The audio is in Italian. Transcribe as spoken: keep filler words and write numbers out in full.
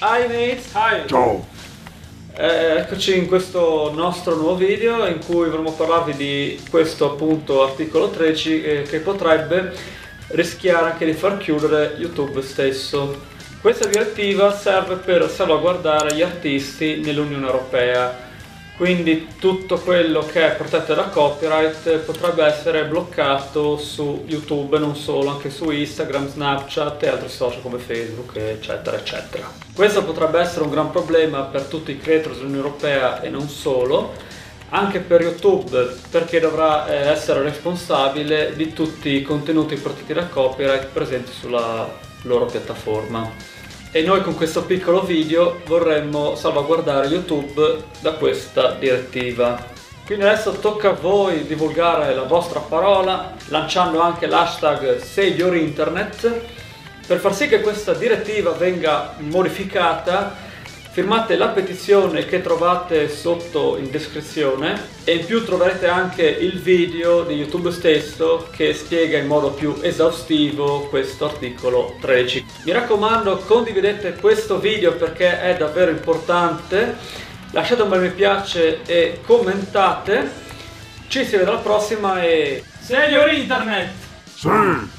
Hi mates, hi! Ciao! Eh, eccoci in questo nostro nuovo video in cui vorremmo parlarvi di questo appunto articolo tredici eh, che potrebbe rischiare anche di far chiudere YouTube stesso. Questa direttiva serve per salvaguardare gli artisti nell'Unione Europea. Quindi tutto quello che è protetto da copyright potrebbe essere bloccato su YouTube, non solo, anche su Instagram, Snapchat e altri social come Facebook, eccetera, eccetera. Questo potrebbe essere un gran problema per tutti i creator dell'Unione Europea e non solo, anche per YouTube, perché dovrà essere responsabile di tutti i contenuti protetti da copyright presenti sulla loro piattaforma. E noi con questo piccolo video vorremmo salvaguardare YouTube da questa direttiva. Quindi adesso tocca a voi divulgare la vostra parola lanciando anche l'hashtag Save Your Internet per far sì che questa direttiva venga modificata. Firmate la petizione che trovate sotto in descrizione e in più troverete anche il video di YouTube stesso che spiega in modo più esaustivo questo articolo tredici. Mi raccomando, condividete questo video perché è davvero importante, lasciate un bel mi piace e commentate, ci si vede alla prossima e... Save Your Internet! Sì!